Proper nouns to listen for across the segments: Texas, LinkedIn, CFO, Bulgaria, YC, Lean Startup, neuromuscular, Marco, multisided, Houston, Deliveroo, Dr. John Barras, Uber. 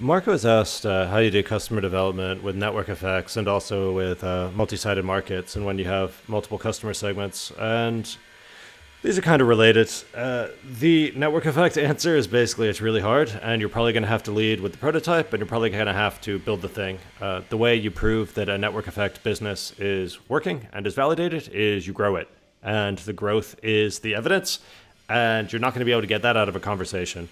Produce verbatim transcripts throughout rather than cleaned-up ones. Marco has asked uh, how you do customer development with network effects and also with uh, multi-sided markets and when you have multiple customer segments. And these are kind of related. Uh, the network effect answer is basically it's really hard, and you're probably going to have to lead with the prototype, and you're probably going to have to build the thing. Uh, the way you prove that a network effect business is working and is validated is you grow it. And the growth is the evidence, and you're not going to be able to get that out of a conversation.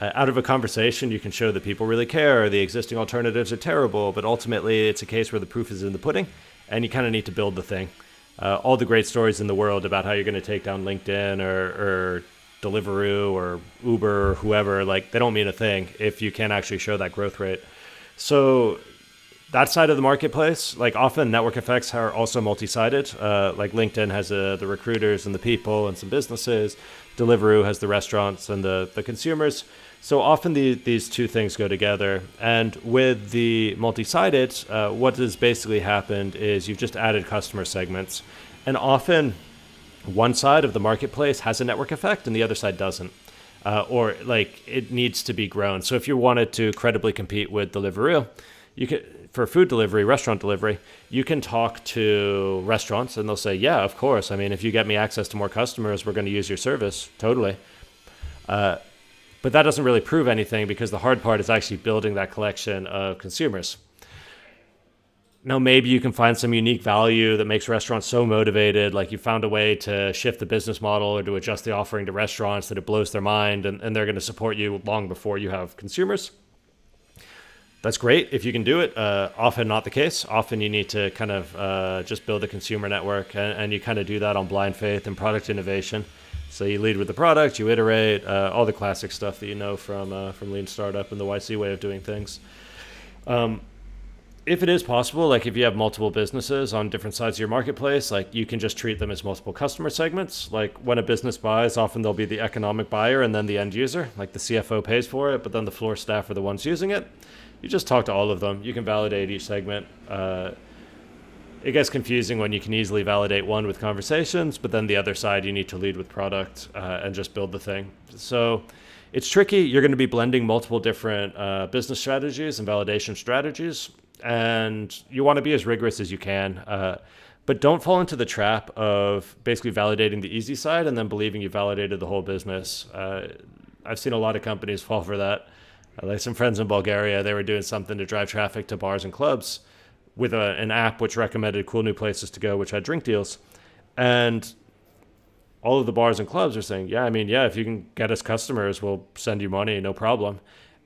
Uh, out of a conversation, you can show that people really care, the existing alternatives are terrible, but ultimately it's a case where the proof is in the pudding, and you kind of need to build the thing. Uh, all the great stories in the world about how you're going to take down LinkedIn or, or Deliveroo or Uber or whoever, like, they don't mean a thing if you can't actually show that growth rate. So that side of the marketplace, like, often network effects are also multi-sided. Uh, like LinkedIn has uh, the recruiters and the people and some businesses. Deliveroo has the restaurants and the, the consumers. So often the, these two things go together. And with the multi-sided, uh, what has basically happened is you've just added customer segments. And often one side of the marketplace has a network effect and the other side doesn't. Uh, or like it needs to be grown. So if you wanted to credibly compete with Deliveroo, you could, for food delivery, restaurant delivery, you can talk to restaurants and they'll say, yeah, of course. I mean, if you get me access to more customers, we're going to use your service. Totally. Uh, but that doesn't really prove anything because the hard part is actually building that collection of consumers. Now, maybe you can find some unique value that makes restaurants so motivated, like you found a way to shift the business model or to adjust the offering to restaurants that it blows their mind, and, and they're going to support you long before you have consumers. That's great if you can do it. Uh, often not the case. Often you need to kind of uh, just build a consumer network, and, and you kind of do that on blind faith and product innovation. So you lead with the product, you iterate, uh, all the classic stuff that you know from uh, from Lean Startup and the Y C way of doing things. Um, if it is possible, like if you have multiple businesses on different sides of your marketplace, like you can just treat them as multiple customer segments. Like when a business buys, often there'll be the economic buyer and then the end user. Like the C F O pays for it, but then the floor staff are the ones using it. You just talk to all of them. You can validate each segment. Uh, it gets confusing when you can easily validate one with conversations, but then the other side you need to lead with product uh, and just build the thing. So it's tricky. You're going to be blending multiple different uh, business strategies and validation strategies, and you want to be as rigorous as you can. Uh, but don't fall into the trap of basically validating the easy side and then believing you validated the whole business. Uh, I've seen a lot of companies fall for that. Like some friends in Bulgaria, they were doing something to drive traffic to bars and clubs with a, an app which recommended cool new places to go, which had drink deals. And all of the bars and clubs are saying, yeah, I mean, yeah, if you can get us customers, we'll send you money, no problem.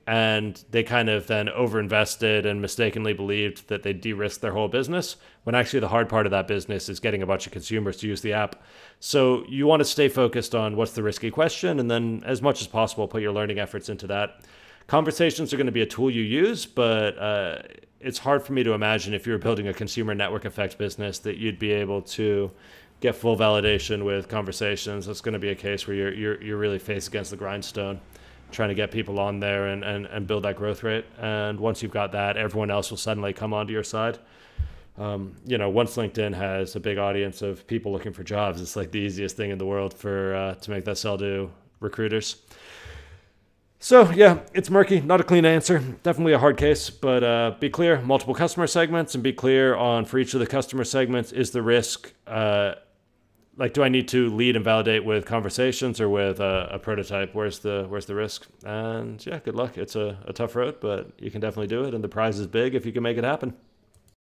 And they kind of then overinvested and mistakenly believed that they de-risked their whole business, when actually the hard part of that business is getting a bunch of consumers to use the app. So you want to stay focused on what's the risky question, and then as much as possible, put your learning efforts into that. Conversations are going to be a tool you use, but uh, it's hard for me to imagine if you were building a consumer network effect business that you'd be able to get full validation with conversations. That's going to be a case where you're, you're, you're really faced against the grindstone, trying to get people on there and, and, and build that growth rate. And once you've got that, everyone else will suddenly come onto your side. Um, you know, once LinkedIn has a big audience of people looking for jobs, it's like the easiest thing in the world for uh, to make that sell to recruiters. So yeah, it's murky, not a clean answer. Definitely a hard case, but uh, be clear, multiple customer segments, and be clear on, for each of the customer segments, is the risk, uh, like, do I need to lead and validate with conversations or with a, a prototype? Where's the, where's the risk? And yeah, good luck. It's a, a tough road, but you can definitely do it. And the prize is big if you can make it happen.